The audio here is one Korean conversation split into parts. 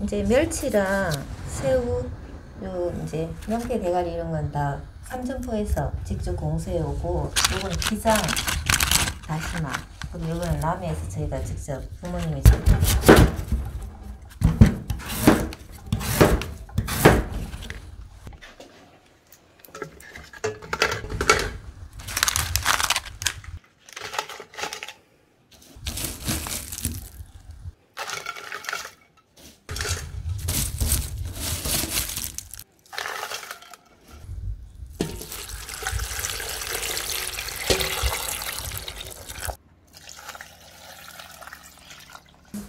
이제 멸치랑 새우, 요 이제 명태 대가리 이런 건 다 삼천포에서 직접 공수해 오고, 요거는 기장 다시마, 그리고 요거는 남해에서 저희가 직접 부모님이 직접.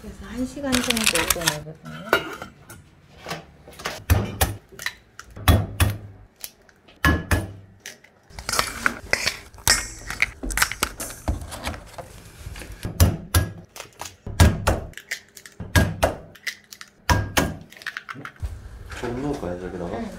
그래서 1시간 정도 끓여내거든요. 조금 넣을까요, 저기다가? 응.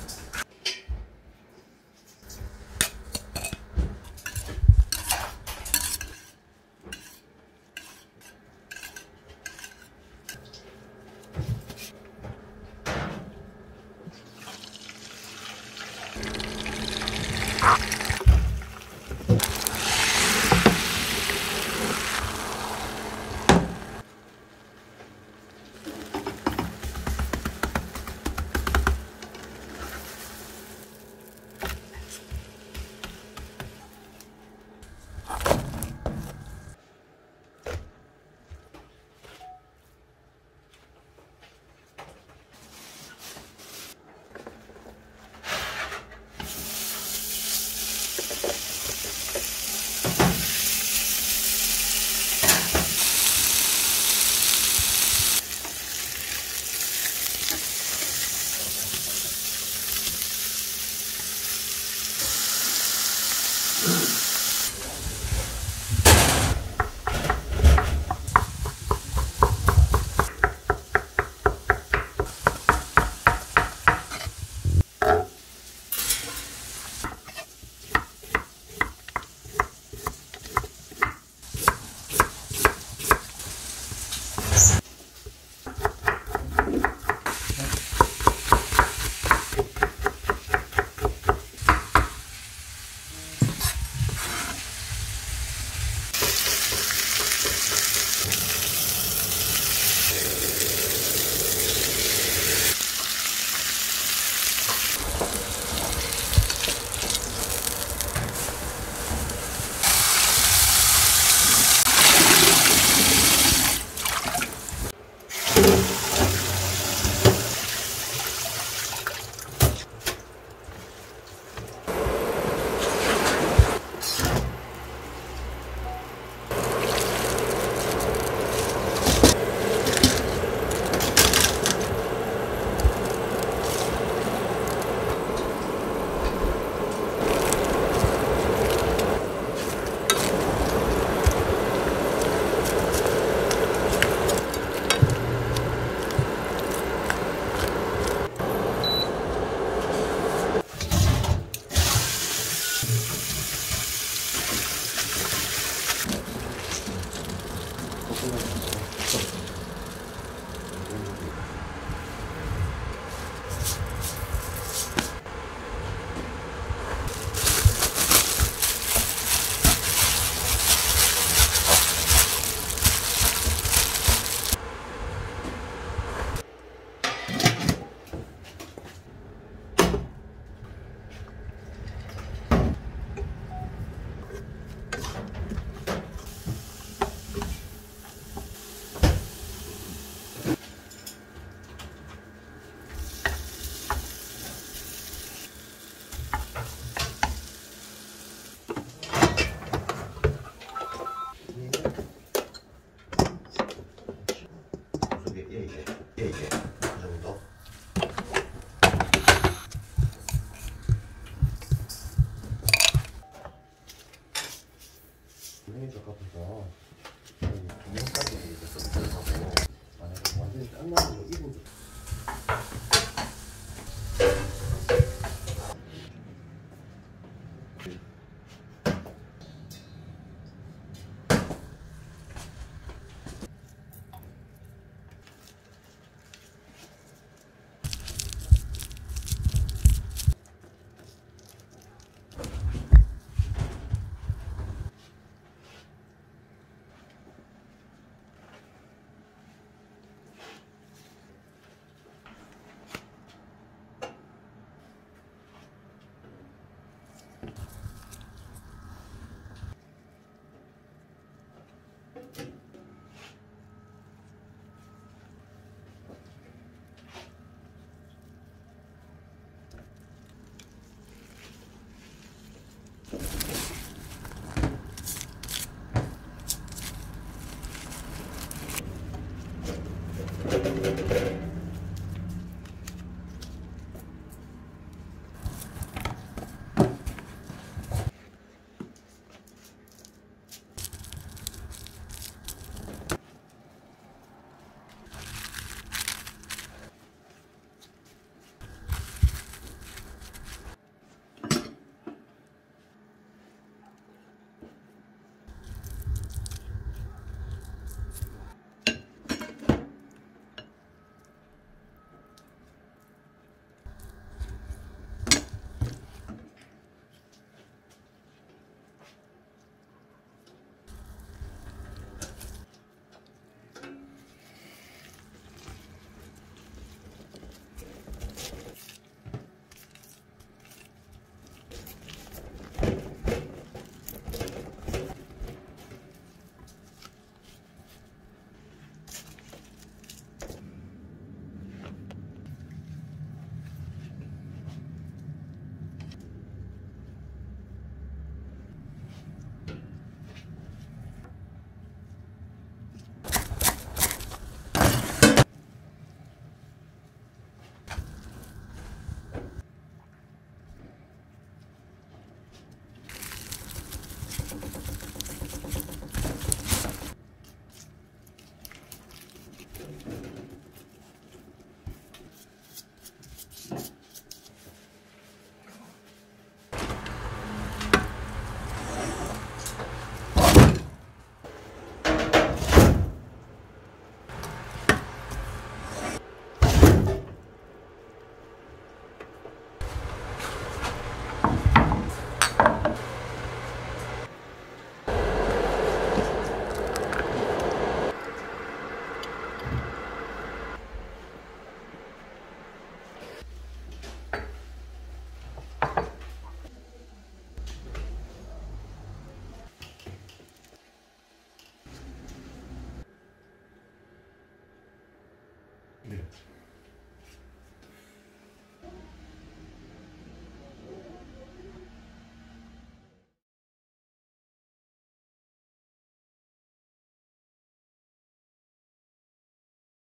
네.